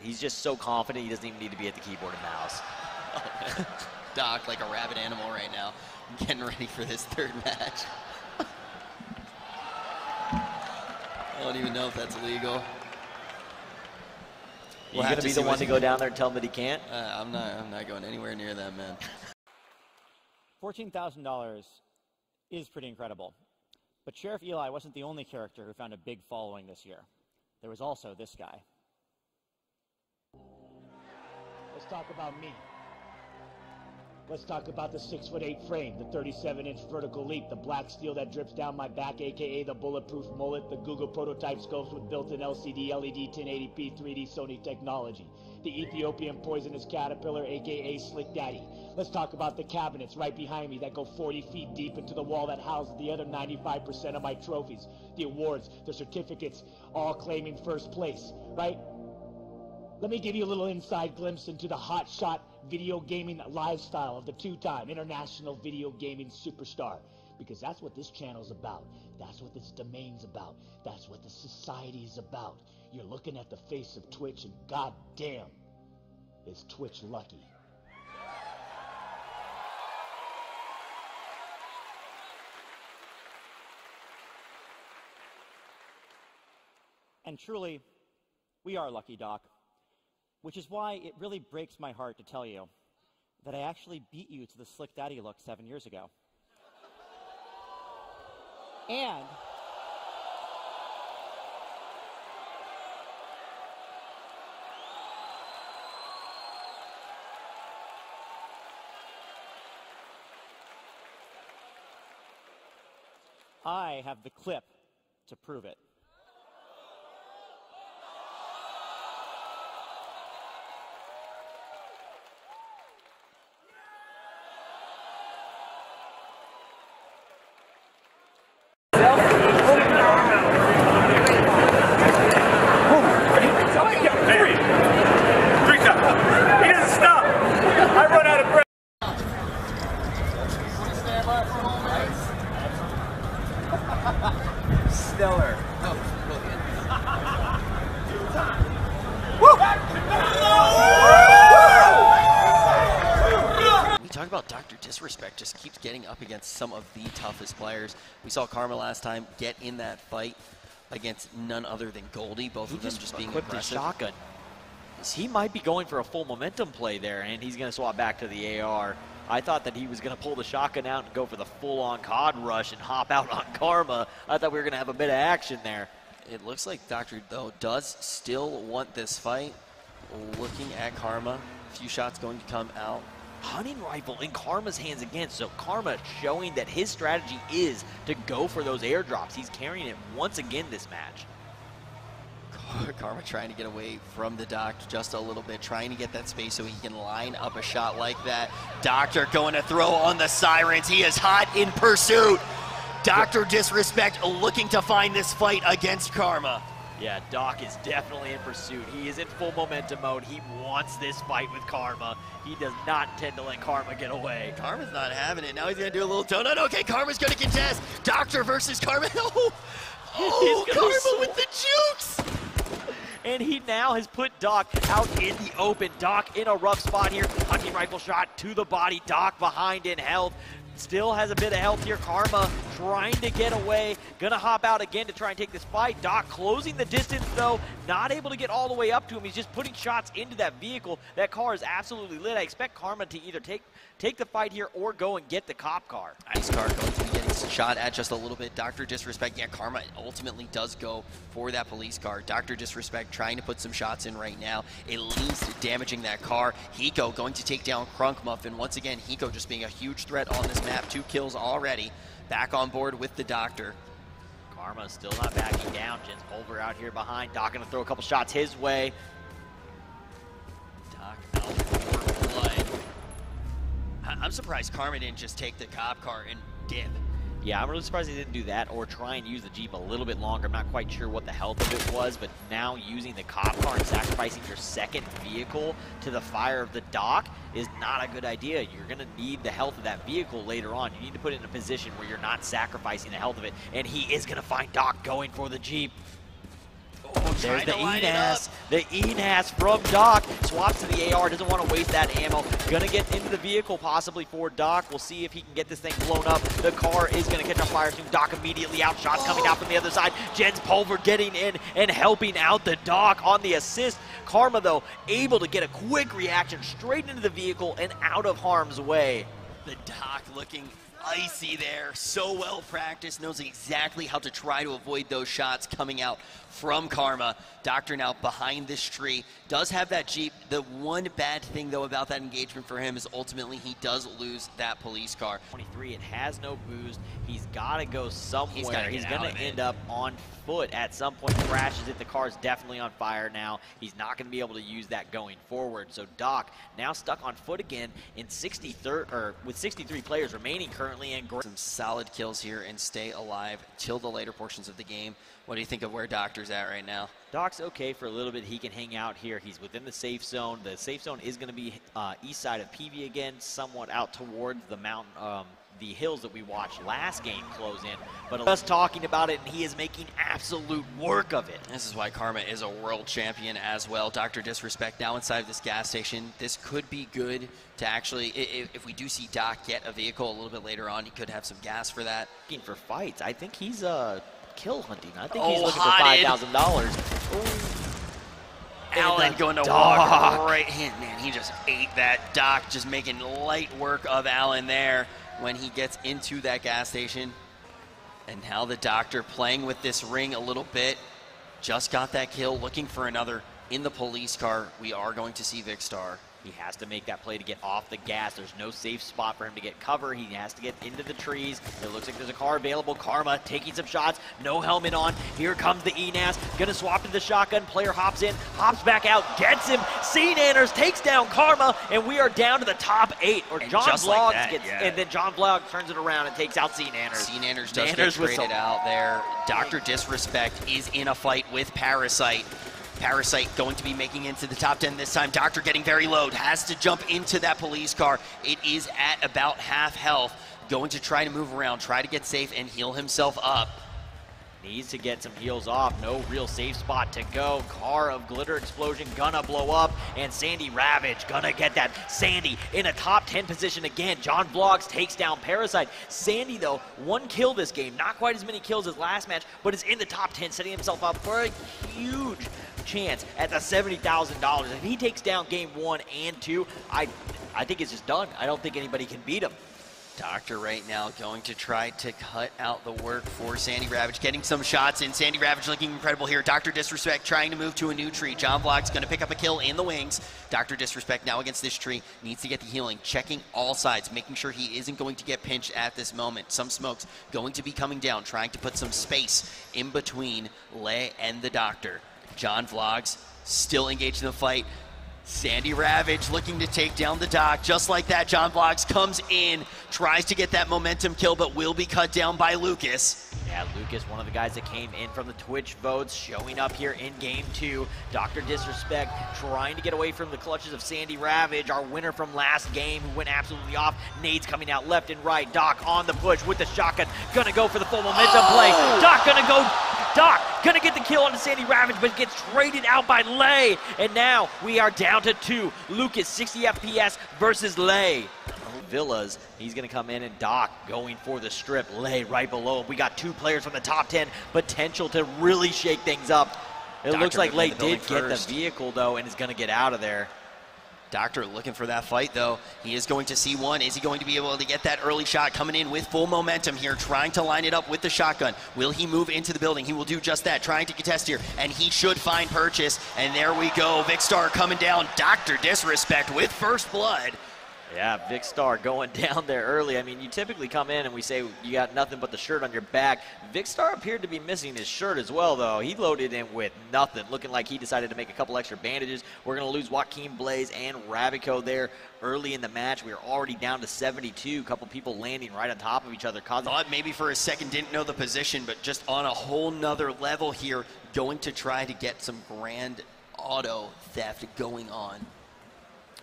He's just so confident he doesn't even need to be at the keyboard and mouse. Oh, Doc, like a rabid animal right now, getting ready for this third match. I don't even know if that's legal. You're gonna be the one to go down there and tell him that he can't? I'm not going anywhere near that, man. $14,000 is pretty incredible. But Sheriff Eli wasn't the only character who found a big following this year. There was also this guy. Let's talk about me. Let's talk about the 6'8" frame, the 37-inch vertical leap, the black steel that drips down my back, aka the bulletproof mullet, the Google prototype scopes with built-in LCD, LED, 1080p, 3D Sony technology, the Ethiopian poisonous caterpillar, aka Slick Daddy. Let's talk about the cabinets right behind me that go 40 feet deep into the wall that houses the other 95% of my trophies, the awards, the certificates, all claiming first place, right? Let me give you a little inside glimpse into the hotshot video gaming lifestyle of the two-time international video gaming superstar, because that's what this channel's about. That's what this domain's about. That's what this society is about. You're looking at the face of Twitch, and goddamn, is Twitch lucky. And truly, we are lucky, Doc. Which is why it really breaks my heart to tell you that I actually beat you to the Slick Daddy look 7 years ago. I have the clip to prove it. Some of the toughest players. We saw Karma last time get in that fight against none other than Goldie. Both of them just being aggressive. Shotgun. He might be going for a full momentum play there, and he's going to swap back to the AR. I thought that he was going to pull the shotgun out and go for the full-on cod rush and hop out on Karma. I thought we were going to have a bit of action there. It looks like Doctor, though, does still want this fight. Looking at Karma, a few shots going to come out. Hunting rifle in Karma's hands again, so Karma showing that his strategy is to go for those airdrops. He's carrying it once again this match. Karma trying to get away from the Doctor just a little bit, trying to get that space so he can line up a shot like that. Doctor going to throw on the sirens. He is hot in pursuit. Doctor Disrespect looking to find this fight against Karma. Yeah, Doc is definitely in pursuit. He is in full momentum mode. He wants this fight with Karma. He does not intend to let Karma get away. Karma's not having it. Now he's going to do a little donut. Okay, Karma's going to contest. Doctor versus Karma. Oh, Karma with the jukes. And he now has put Doc out in the open. Doc in a rough spot here. Hunting rifle shot to the body. Doc behind in health. Still has a bit of health here. Karma trying to get away. Gonna hop out again to try and take this fight. Doc closing the distance though. Not able to get all the way up to him. He's just putting shots into that vehicle. That car is absolutely lit. I expect Karma to either take the fight here or go and get the cop car. Ice car going to be getting shot at just a little bit. Doctor Disrespect, yeah, Karma ultimately does go for that police car. Doctor Disrespect trying to put some shots in right now. It leads to damaging that car. Hiko going to take down Krunk Muffin. Once again, Hiko just being a huge threat on this map. 2 kills already. Back on board with the Doctor. Karma still not backing down. Jens Pulver out here behind. Doc gonna throw a couple shots his way. Doc out for blood. I'm surprised Karma didn't just take the cop car and dip. Yeah, I'm really surprised he didn't do that or try and use the Jeep a little bit longer. I'm not quite sure what the health of it was, but now using the cop car and sacrificing your second vehicle to the fire of the Doc is not a good idea. You're going to need the health of that vehicle later on. You need to put it in a position where you're not sacrificing the health of it, and he is going to find Doc going for the Jeep. Oh, there's the Enas. The Enas from Doc. Swaps to the AR. Doesn't want to waste that ammo. Going to get into the vehicle possibly for Doc. We'll see if he can get this thing blown up. The car is going to catch on fire soon. Doc immediately out. Shots coming out from the other side. Jens Pulver getting in and helping out the Doc on the assist. Karma, though, able to get a quick reaction straight into the vehicle and out of harm's way. The Doc looking icy there, so well practiced, knows exactly how to try to avoid those shots coming out from Karma. Doctor now behind this tree, does have that Jeep. The one bad thing though about that engagement for him is ultimately he does lose that police car. 23, it has no boost. He's gotta go somewhere. He's gonna end up on foot at some point, crashes it. The car's definitely on fire now. He's not gonna be able to use that going forward. So Doc now stuck on foot again in 63rd, or with 63 players remaining currently. And some solid kills here and stay alive till the later portions of the game. What do you think of where Doctor's at right now? Doc's okay for a little bit. He can hang out here. He's within the safe zone. The safe zone is going to be east side of PV again, somewhat out towards the mountain, the hills that we watched last game close in. But us talking about it, and he is making absolute work of it. This is why Karma is a world champion as well. Dr. Disrespect now inside of this gas station. This could be good to actually, if we do see Doc get a vehicle a little bit later on, he could have some gas for that. Looking for fights. I think he's kill hunting. I think he's looking for $5,000. Allen going to walk right in. Man, he just ate that. Doc just making light work of Allen there when he gets into that gas station. And now the Doctor playing with this ring a little bit. Just got that kill, looking for another in the police car. We are going to see VicStar. He has to make that play to get off the gas. There's no safe spot for him to get cover. He has to get into the trees. It looks like there's a car available. Karma taking some shots. No helmet on. Here comes the Enas. Gonna swap to the shotgun. Player hops in, hops back out, gets him. C. Nanners takes down Karma, and we are down to the top 8. Or John Vlogs like that, gets, and then John Vlogs turns it around and takes out C. Nanners. C. Nanners does get traded out there. Dr. Disrespect is in a fight with Parasite. Parasite going to be making into the top 10 this time. Doctor getting very low, has to jump into that police car. It is at about half health. Going to try to move around, try to get safe and heal himself up. Needs to get some heals off. No real safe spot to go. Car of Glitter Explosion gonna blow up, and Sandy Ravage gonna get that. Sandy in a top 10 position again. John Vlogs takes down Parasite. Sandy, though, one kill this game. Not quite as many kills as last match, but is in the top 10, setting himself up for a huge chance at the $70,000. If he takes down game 1 and 2, I think it's just done. I don't think anybody can beat him. Doctor right now going to try to cut out the work for Sandy Ravage, getting some shots in. Sandy Ravage looking incredible here. Dr. Disrespect trying to move to a new tree. John Vlogs going to pick up a kill in the wings. Dr. Disrespect now against this tree. Needs to get the healing. Checking all sides, making sure he isn't going to get pinched at this moment. Some smokes going to be coming down, trying to put some space in between Lay and the Doctor. John Vlogs still engaged in the fight. Sandy Ravage looking to take down the Doc. Just like that, John Vlogs comes in, tries to get that momentum kill, but will be cut down by Lucas. Yeah, Lucas, one of the guys that came in from the Twitch votes, showing up here in game 2. Dr. Disrespect trying to get away from the clutches of Sandy Ravage, our winner from last game, who went absolutely off. Nades coming out left and right. Doc on the push with the shotgun. Gonna go for the full momentum play. Doc gonna go. Doc gonna get the kill onto Sandy Ravage, but gets traded out by Lay. And now we are down to 2. Lucas, 60 FPS versus Lay. Villas, he's gonna come in, and Doc going for the strip. Lay right below him. We got 2 players from the top 10, potential to really shake things up. It looks like Lay did get the vehicle though, and is gonna get out of there. Doctor looking for that fight though. He is going to see one. Is he going to be able to get that early shot? Coming in with full momentum here, trying to line it up with the shotgun. Will he move into the building? He will do just that, trying to contest here, and he should find purchase. And there we go, VicStar coming down. Dr. Disrespect with first blood. Yeah, VicStar going down there early. I mean, you typically come in and we say you got nothing but the shirt on your back. VicStar appeared to be missing his shirt as well, though. He loaded in with nothing, looking like he decided to make a couple extra bandages. We're going to lose Joaquin Blaze and Ravico there early in the match. We are already down to 72. A couple people landing right on top of each other. Thought maybe for a second didn't know the position, but just on a whole nother level here, going to try to get some grand auto theft going on.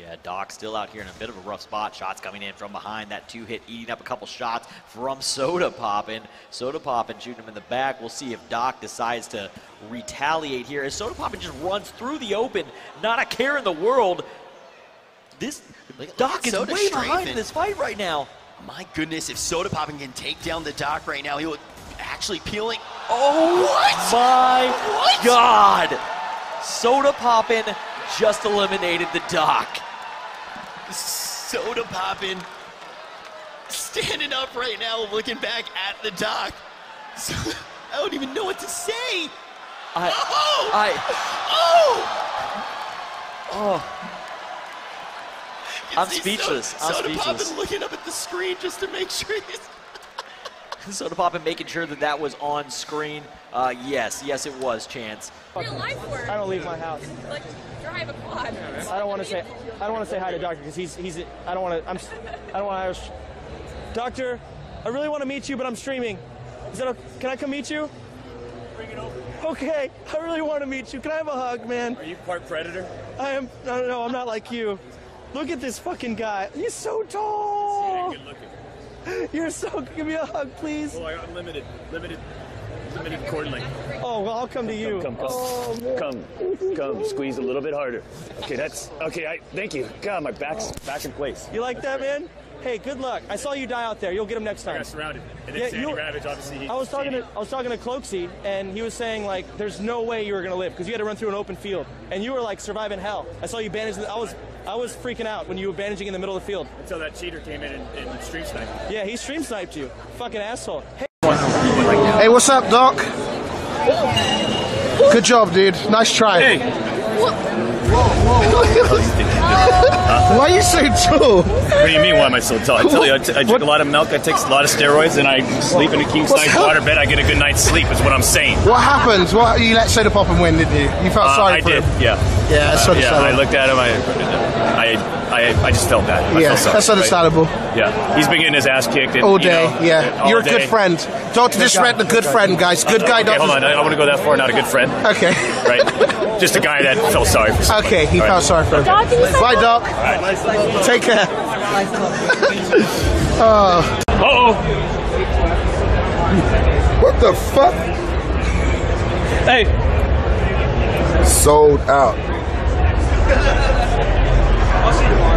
Yeah, Doc still out here in a bit of a rough spot. Shots coming in from behind. That two-hit eating up a couple shots from Soda Poppin. Soda Poppin shooting him in the back. We'll see if Doc decides to retaliate here. As Soda Poppin just runs through the open, not a care in the world. This Doc is way behind in this fight right now. My goodness, if Soda Poppin can take down the Doc right now, he will actually peeling. Oh, what? My what? God! Soda Poppin just eliminated the Doc. Soda Poppin standing up right now, looking back at the Doc. So, I don't even know what to say. I'm speechless. Soda Poppin looking up at the screen just to make sure he's... Soda Poppin making sure that that was on screen. Yes, it was, Chance. Real life work. I don't leave my house. Like, drive a quad. Yeah, I don't want to say hi to Doctor because he's. Doctor, I really want to meet you, but I'm streaming. Is that okay? Can I come meet you? Bring it over. Okay, I really want to meet you. Can I have a hug, man? Are you part predator? I am. No, I'm not like you. Look at this fucking guy. He's so tall. Yeah, good looking. You're so... Give me a hug, please. Well, I'm limited cord length. Oh, well, I'll come to you. Come. Oh, come. Squeeze a little bit harder. Okay, that's... Okay, thank you. God, my back's back in place. You like that, man? Hey, good luck. I saw you die out there. You'll get him next time. I got surrounded. And then Sandy Ravage, obviously... I was talking to Cloakseed, and he was saying, like, there's no way you were going to live, because you had to run through an open field. And you were, like, surviving hell. I saw you bandaging... I was freaking out when you were bandaging in the middle of the field. Until that cheater came in and stream sniped. Yeah, he stream sniped you. Fucking asshole. Hey, what's up, Doc? Good job, dude. Nice try. Hey. Whoa. Why are you so tall? What do you mean, why am I so tall? I tell you, I drink a lot of milk, I take a lot of steroids, and I sleep in a king-size water bed. I get a good night's sleep, is what I'm saying. What happened? What, you let Soda Poppin win, didn't you? You felt sorry for him. I did, yeah. Yeah, that's understandable. I looked at him, I just felt bad. That's understandable. Right? Yeah, he's been getting his ass kicked. All day, all You're a good friend. Doctor Disrespect, a good friend, guys. Good guy, Doctor. Hold on, I want to go that far, not a good friend. Okay. Right? Just a guy that felt sorry for somebody. Okay, he felt sorry for him. Bye, Doc. Right. Take care. Uh-oh. What the fuck? Hey. Sold out. I'll see you tomorrow.